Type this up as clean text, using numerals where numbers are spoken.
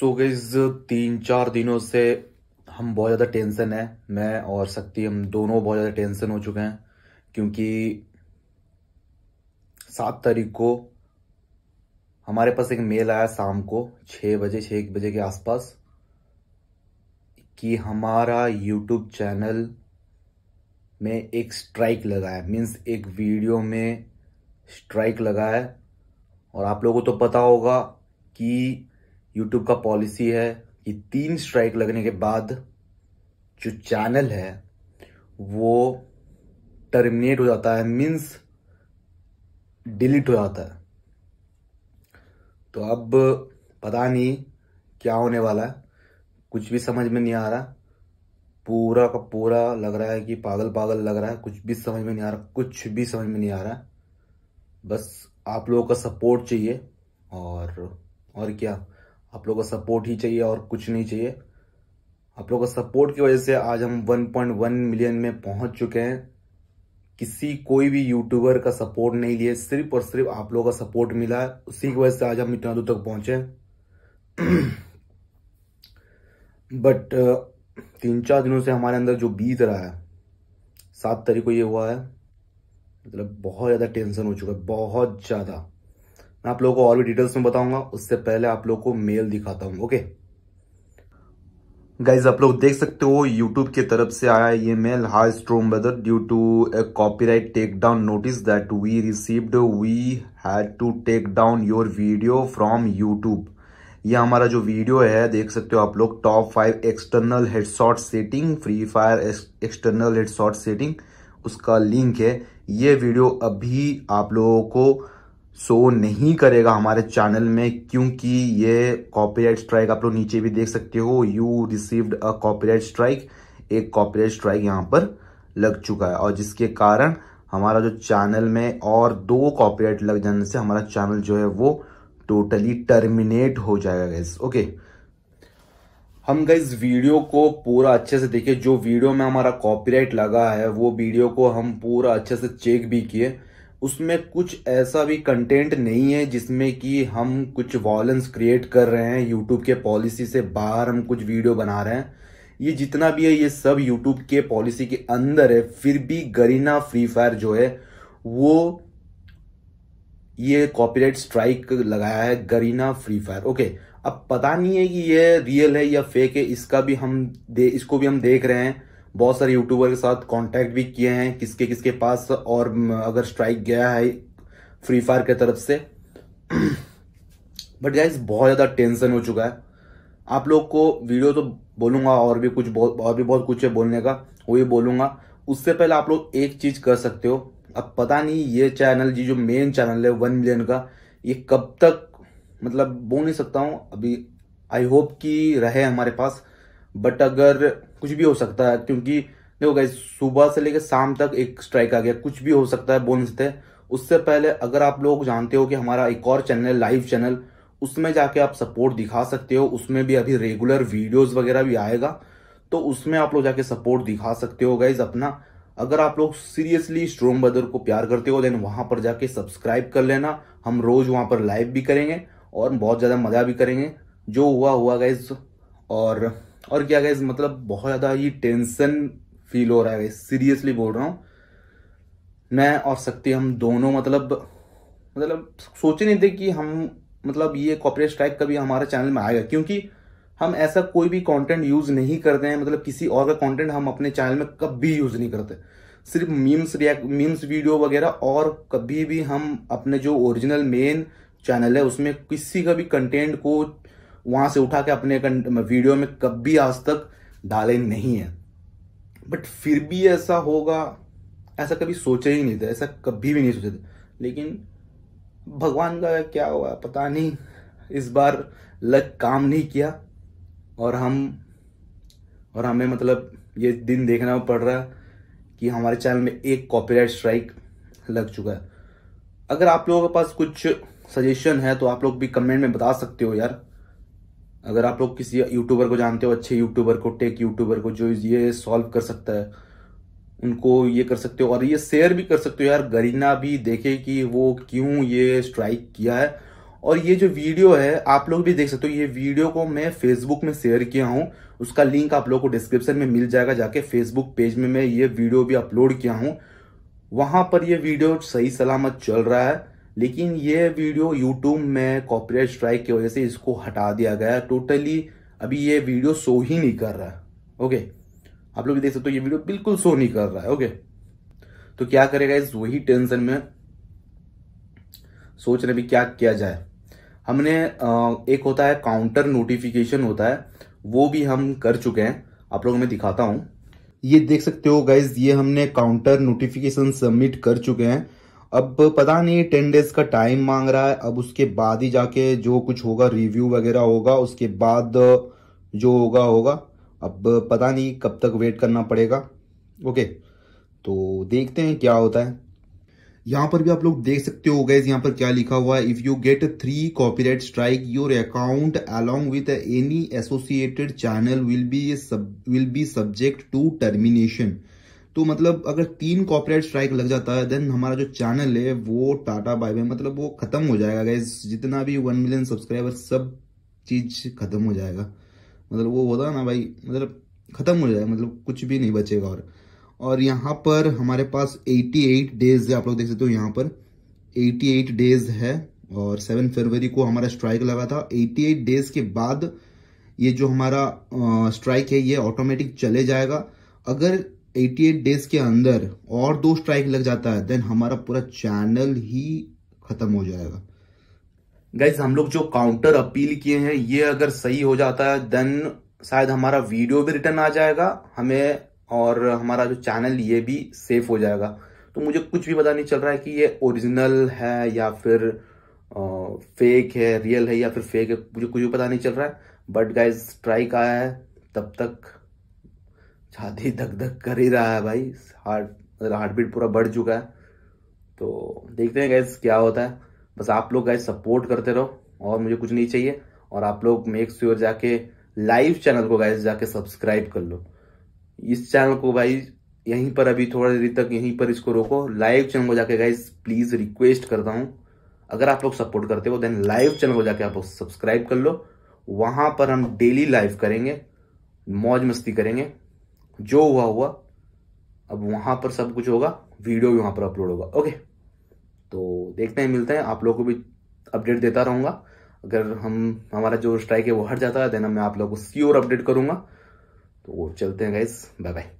So guys 3-4 दिनों से हम बहुत ज़्यादा टेंशन है, मैं और शक्ति हम दोनों बहुत ज़्यादा टेंशन हो चुके हैं क्योंकि 7 तारीख को हमारे पास एक मेल आया शाम को 6 बजे के आसपास कि हमारा YouTube चैनल में एक स्ट्राइक लगा है, मीन्स एक वीडियो में स्ट्राइक लगा है। और आप लोगों को तो पता होगा कि YouTube का पॉलिसी है कि 3 स्ट्राइक लगने के बाद जो चैनल है वो टर्मिनेट हो जाता है, मीन्स डिलीट हो जाता है। तो अब पता नहीं क्या होने वाला है, कुछ भी समझ में नहीं आ रहा, पूरा का पूरा लग रहा है कि पागल लग रहा है, कुछ भी समझ में नहीं आ रहा। बस आप लोगों का सपोर्ट चाहिए और क्या, आप लोगों का सपोर्ट ही चाहिए और कुछ नहीं चाहिए। आप लोगों का सपोर्ट की वजह से आज हम 1.1 मिलियन में पहुंच चुके हैं। किसी कोई भी यूट्यूबर का सपोर्ट नहीं लिए, सिर्फ और सिर्फ आप लोगों का सपोर्ट मिला है, उसी की वजह से आज हम इतना दूर तक पहुंचे। बट 3-4 दिनों से हमारे अंदर जो बीत रहा है, 7 तारीख को ये हुआ है, मतलब बहुत ज़्यादा टेंशन हो चुका है, बहुत ज़्यादा। मैं आप लोगों को और भी डिटेल्स में बताऊंगा, उससे पहले आप लोगों को मेल दिखाता हूँ। ओके गाइज, आप लोग देख सकते हो YouTube की तरफ से आया ये mail. Hi स्ट्रोम brother, due to a copyright take down notice that we received, we had to take down your video from YouTube। ये हमारा जो वीडियो है देख सकते हो आप लोग, top 5 external headshot setting, free fire external headshot setting, उसका लिंक है। ये वीडियो अभी आप लोगों को शो नहीं करेगा हमारे चैनल में क्योंकि ये कॉपीराइट स्ट्राइक, आप लोग नीचे भी देख सकते हो, you received a copyright strike, एक कॉपीराइट स्ट्राइक यहाँ पर लग चुका है और जिसके कारण हमारा जो चैनल में और 2 कॉपीराइट लग जाने से हमारा चैनल जो है वो टोटली टर्मिनेट हो जाएगा गाइज। ओके, हम गाइज वीडियो को पूरा अच्छे से देखे, जो वीडियो में हमारा कॉपीराइट लगा है वो वीडियो को हम पूरा अच्छे से चेक भी किए। उसमें कुछ ऐसा भी कंटेंट नहीं है जिसमें कि हम कुछ वॉयलेंस क्रिएट कर रहे हैं, यूट्यूब के पॉलिसी से बाहर हम कुछ वीडियो बना रहे हैं। ये जितना भी है ये सब यूट्यूब के पॉलिसी के अंदर है, फिर भी गरीना फ्री फायर जो है वो ये कॉपीराइट स्ट्राइक लगाया है, गरीना फ्री फायर। ओके, अब पता नहीं है कि ये रियल है या फेक है, इसका भी इसको भी हम देख रहे हैं। बहुत सारे यूट्यूबर के साथ कांटेक्ट भी किए हैं किसके किसके पास और अगर स्ट्राइक गया है फ्री फायर की तरफ से। बट गाइस बहुत ज़्यादा टेंशन हो चुका है। आप लोग को वीडियो तो बोलूँगा और भी बहुत कुछ है बोलने का, वो भी बोलूँगा। उससे पहले आप लोग एक चीज़ कर सकते हो, अब पता नहीं ये चैनल जी जो मेन चैनल है 1 मिलियन का, ये कब तक, मतलब बोल नहीं सकता हूँ अभी, आई होप कि रहे हमारे पास, बट अगर कुछ भी हो सकता है क्योंकि देखो गाइस सुबह से लेकर शाम तक एक स्ट्राइक आ गया, कुछ भी हो सकता है, बोल नहीं सकते। उससे पहले अगर आप लोग जानते हो कि हमारा एक और चैनल है लाइव चैनल, उसमें जाके आप सपोर्ट दिखा सकते हो, उसमें भी अभी रेगुलर वीडियोस वगैरह भी आएगा, तो उसमें आप लोग जाके सपोर्ट दिखा सकते हो गाइज अपना। अगर आप लोग सीरियसली स्ट्रोम ब्रदर को प्यार करते हो देन वहां पर जाके सब्सक्राइब कर लेना, हम रोज वहां पर लाइव भी करेंगे और बहुत ज़्यादा मजा भी करेंगे। जो हुआ गाइज, और क्या गाइज, मतलब बहुत ज़्यादा ही टेंशन फील हो रहा है गाइज, सीरियसली बोल रहा हूँ। मैं और शक्ति हम दोनों मतलब सोचे नहीं थे कि हम, मतलब ये कॉपीराइट स्ट्राइक कभी हमारे चैनल में आएगा क्योंकि हम ऐसा कोई भी कंटेंट यूज़ नहीं करते हैं, मतलब किसी और का कंटेंट हम अपने चैनल में कभी यूज़ नहीं करते, सिर्फ मीम्स वीडियो वगैरह। और कभी भी हम अपने जो ओरिजिनल मेन चैनल है उसमें किसी का भी कंटेंट को वहां से उठा के अपने वीडियो में कभी आज तक डाले नहीं है। बट फिर भी ऐसा होगा ऐसा कभी सोचे ही नहीं था, ऐसा कभी भी नहीं सोचे थे, लेकिन भगवान का क्या हुआ पता नहीं, इस बार लक काम नहीं किया और हमें मतलब ये दिन देखना पड़ रहा है कि हमारे चैनल में एक कॉपीराइट स्ट्राइक लग चुका है। अगर आप लोगों के पास कुछ सजेशन है तो आप लोग भी कमेंट में बता सकते हो यार। अगर आप लोग किसी यूट्यूबर को जानते हो, अच्छे यूट्यूबर को, टेक यूट्यूबर को जो ये सॉल्व कर सकता है, उनको ये कर सकते हो और ये शेयर भी कर सकते हो यार, गरीना भी देखे कि वो क्यों ये स्ट्राइक किया है और ये जो वीडियो है आप लोग भी देख सकते हो, ये वीडियो को मैं फेसबुक में शेयर किया हूँ, उसका लिंक आप लोगों को डिस्क्रिप्शन में मिल जाएगा। जाके फेसबुक पेज में मैं ये वीडियो भी अपलोड किया हूँ, वहां पर ये वीडियो सही सलामत चल रहा है। लेकिन ये वीडियो यूट्यूब में कॉपीराइट स्ट्राइक की वजह से इसको हटा दिया गया है टोटली। अभी ये वीडियो शो ही नहीं कर रहा है। ओके, आप लोग भी देख सकते हो ये वीडियो बिल्कुल शो नहीं कर रहा है। ओके, तो क्या करेगा इस वही टेंशन में सोच रहे भी क्या किया जाए। हमने एक होता है काउंटर नोटिफिकेशन होता है, वो भी हम कर चुके हैं। आप लोगों को मैं दिखाता हूं, ये देख सकते हो गाइज, ये हमने काउंटर नोटिफिकेशन सबमिट कर चुके हैं। अब पता नहीं 10 डेज का टाइम मांग रहा है, अब उसके बाद ही जाके जो कुछ होगा रिव्यू वगैरह होगा, उसके बाद जो होगा होगा। अब पता नहीं कब तक वेट करना पड़ेगा। ओके, तो देखते हैं क्या होता है। यहाँ पर भी आप लोग देख सकते हो गाइज, यहाँ पर क्या लिखा हुआ है, if you get 3 copyright strike your account along with any associated channel will be subject to termination. तो मतलब अगर 3 कॉपीराइट स्ट्राइक लग जाता है देन हमारा जो चैनल है वो टाटा बाय बाय, मतलब वो खत्म हो जाएगा गाइज। जितना भी 1 मिलियन सब्सक्राइबर सब चीज खत्म हो जाएगा, मतलब वो होता ना भाई, मतलब खत्म हो जाएगा, मतलब कुछ भी नहीं बचेगा। और यहाँ पर हमारे पास 88 डेज है, आप लोग देख सकते हो यहाँ पर 88 डेज है। और 7 फरवरी को हमारा स्ट्राइक लगा था। 88 डेज के बाद ये जो हमारा स्ट्राइक है ये ऑटोमेटिक चले जाएगा। अगर 88 डेज के अंदर और 2 स्ट्राइक लग जाता है देन हमारा पूरा चैनल ही खत्म हो जाएगा। गाइज, हम लोग जो काउंटर अपील किए हैं ये अगर सही हो जाता है देन शायद हमारा वीडियो भी रिटर्न आ जाएगा हमें, और हमारा जो चैनल ये भी सेफ हो जाएगा। तो मुझे कुछ भी पता नहीं चल रहा है कि ये ओरिजिनल है या फिर फेक है, रियल है या फिर फेक है, मुझे कुछ भी पता नहीं चल रहा है। बट गाइज स्ट्राइक आया है, तब तक छाती धक धक कर ही रहा है भाई, हार्ट बीट पूरा बढ़ चुका है। तो देखते हैं गाइज क्या होता है। बस आप लोग गाइज सपोर्ट करते रहो और मुझे कुछ नहीं चाहिए। और आप लोग मेक श्योर जाके लाइव चैनल को गाइज जाके सब्सक्राइब कर लो। इस चैनल को भाई यहीं पर अभी थोड़ा देर तक यहीं पर इसको रोको, लाइव चैनल को जाके गाइज प्लीज रिक्वेस्ट करता हूं। अगर आप लोग सपोर्ट करते हो देन लाइव चैनल को जाके आप लोग सब्सक्राइब कर लो। वहां पर हम डेली लाइव करेंगे, मौज मस्ती करेंगे, जो हुआ हुआ। अब वहां पर सब कुछ होगा, वीडियो भी वहां पर अपलोड होगा। ओके, तो देखते हैं, मिलते हैं। आप लोगों को भी अपडेट देता रहूंगा। अगर हमारा जो स्ट्राइक है वो हट जाता है देन मैं आप लोगों को श्योर अपडेट करूंगा। तो चलते हैं गाइस, बाय बाय।